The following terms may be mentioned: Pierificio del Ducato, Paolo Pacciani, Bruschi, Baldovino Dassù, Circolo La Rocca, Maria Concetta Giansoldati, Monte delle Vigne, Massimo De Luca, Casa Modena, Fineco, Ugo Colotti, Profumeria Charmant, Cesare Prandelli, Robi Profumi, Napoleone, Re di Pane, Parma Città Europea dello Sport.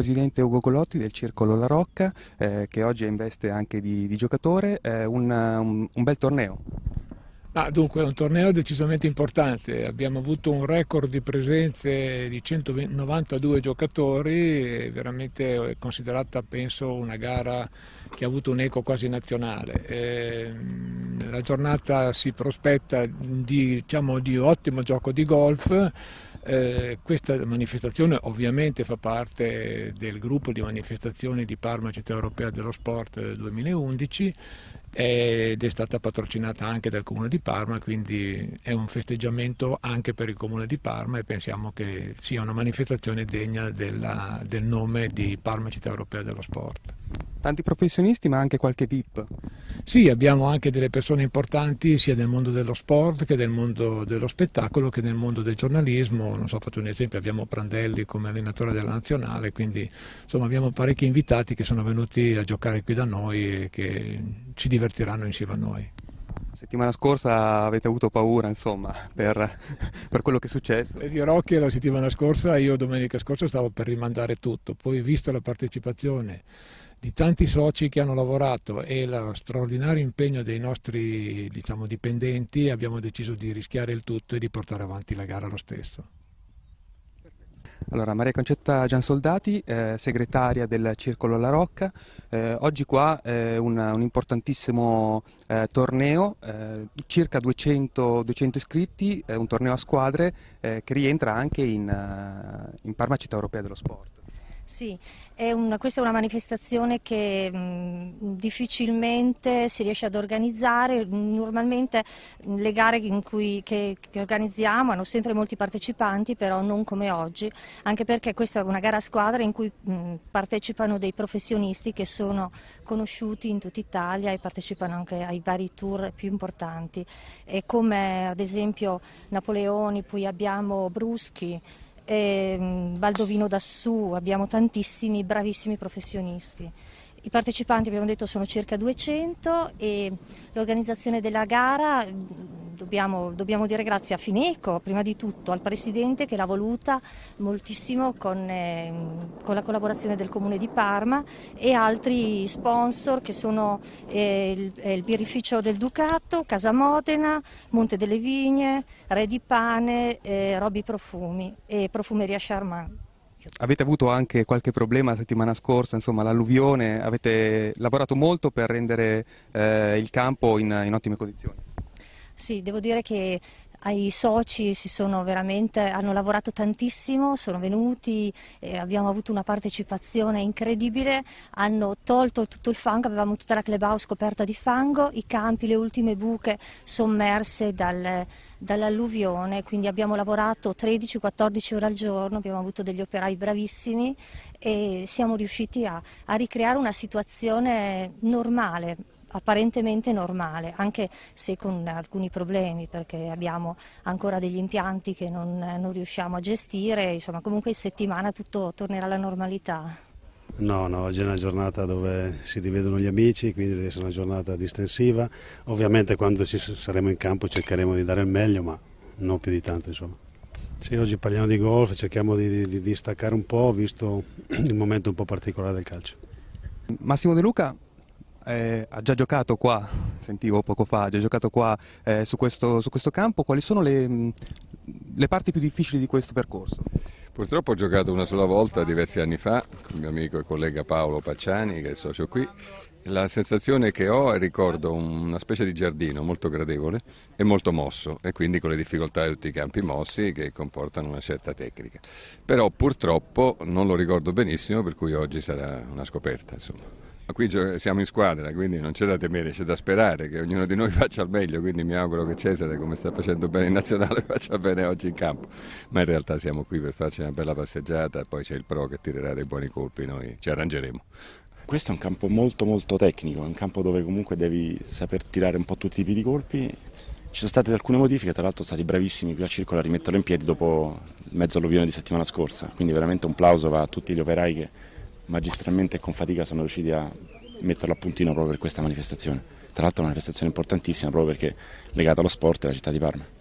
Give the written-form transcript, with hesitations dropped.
presidente Ugo Colotti del Circolo La Rocca, che oggi è in veste anche di giocatore, un bel torneo. Ah, dunque è un torneo decisamente importante, abbiamo avuto un record di presenze di 192 giocatori, veramente considerata penso una gara che ha avuto un'eco quasi nazionale. La giornata si prospetta di ottimo gioco di golf. Questa manifestazione ovviamente fa parte del gruppo di manifestazioni di Parma Città Europea dello Sport del 2011 ed è stata patrocinata anche dal Comune di Parma, quindi è un festeggiamento anche per il Comune di Parma e pensiamo che sia una manifestazione degna del nome di Parma Città Europea dello Sport. Tanti professionisti ma anche qualche VIP. Sì, abbiamo anche delle persone importanti sia nel mondo dello sport che nel mondo dello spettacolo che nel mondo del giornalismo. Non so, faccio un esempio, abbiamo Prandelli come allenatore della nazionale, quindi insomma abbiamo parecchi invitati che sono venuti a giocare qui da noi e che ci divertiranno insieme a noi. Settimana scorsa avete avuto paura, insomma, per quello che è successo. E dirò che la settimana scorsa, io domenica scorsa stavo per rimandare tutto, poi visto la partecipazione di tanti soci che hanno lavorato e lo straordinario impegno dei nostri dipendenti, abbiamo deciso di rischiare il tutto e di portare avanti la gara lo stesso. Allora, Maria Concetta Giansoldati, segretaria del Circolo La Rocca, oggi qua è un importantissimo torneo, circa 200 iscritti, un torneo a squadre che rientra anche in Parma Città Europea dello Sport. Sì, questa è una manifestazione che difficilmente si riesce ad organizzare. Normalmente le gare che organizziamo hanno sempre molti partecipanti, però non come oggi, anche perché questa è una gara a squadra in cui partecipano dei professionisti che sono conosciuti in tutta Italia e partecipano anche ai vari tour più importanti, e come ad esempio Napoleone, poi abbiamo Bruschi, Baldovino Dassù, abbiamo tantissimi bravissimi professionisti. I partecipanti, abbiamo detto, sono circa 200 e l'organizzazione della gara dobbiamo dire grazie a Fineco, prima di tutto al presidente che l'ha voluta moltissimo con la collaborazione del Comune di Parma e altri sponsor che sono il Pierificio del Ducato, Casa Modena, Monte delle Vigne, Re di Pane, Robi Profumi e Profumeria Charmant. Avete avuto anche qualche problema la settimana scorsa, insomma l'alluvione, avete lavorato molto per rendere il campo in ottime condizioni. Sì, devo dire che i soci hanno lavorato tantissimo, sono venuti, abbiamo avuto una partecipazione incredibile, hanno tolto tutto il fango, avevamo tutta la clubhouse coperta di fango, i campi, le ultime buche sommerse dall'alluvione, quindi abbiamo lavorato 13-14 ore al giorno, abbiamo avuto degli operai bravissimi e siamo riusciti a ricreare una situazione normale, apparentemente normale, anche se con alcuni problemi, perché abbiamo ancora degli impianti che non riusciamo a gestire. Insomma, comunque in settimana tutto tornerà alla normalità. No, oggi è una giornata dove si rivedono gli amici, quindi deve essere una giornata distensiva. Ovviamente quando ci saremo in campo cercheremo di dare il meglio, ma non più di tanto, insomma. Sì, oggi parliamo di golf, cerchiamo di staccare un po', visto il momento un po' particolare del calcio. Massimo De Luca ha già giocato qua, sentivo poco fa, ha già giocato qua su questo campo. Quali sono le parti più difficili di questo percorso? Purtroppo ho giocato una sola volta diversi anni fa con il mio amico e collega Paolo Pacciani, che è socio qui. La sensazione che ho è, ricordo, una specie di giardino molto gradevole e molto mosso, e quindi con le difficoltà di tutti i campi mossi che comportano una certa tecnica. Però purtroppo non lo ricordo benissimo, per cui oggi sarà una scoperta, insomma. Qui siamo in squadra, quindi non c'è da temere, c'è da sperare che ognuno di noi faccia al meglio, quindi mi auguro che Cesare, come sta facendo bene in nazionale, faccia bene oggi in campo, ma in realtà siamo qui per farci una bella passeggiata e poi c'è il pro che tirerà dei buoni colpi, noi ci arrangeremo. Questo è un campo molto molto tecnico, è un campo dove comunque devi saper tirare un po' tutti i tipi di colpi. Ci sono state alcune modifiche, tra l'altro stati bravissimi qui al Circolo a rimetterlo in piedi dopo il mezzo alluvione di settimana scorsa, quindi veramente un plauso va a tutti gli operai che magistralmente e con fatica sono riusciti a metterlo a puntino proprio per questa manifestazione. Tra l'altro è una manifestazione importantissima proprio perché legata allo sport e alla città di Parma.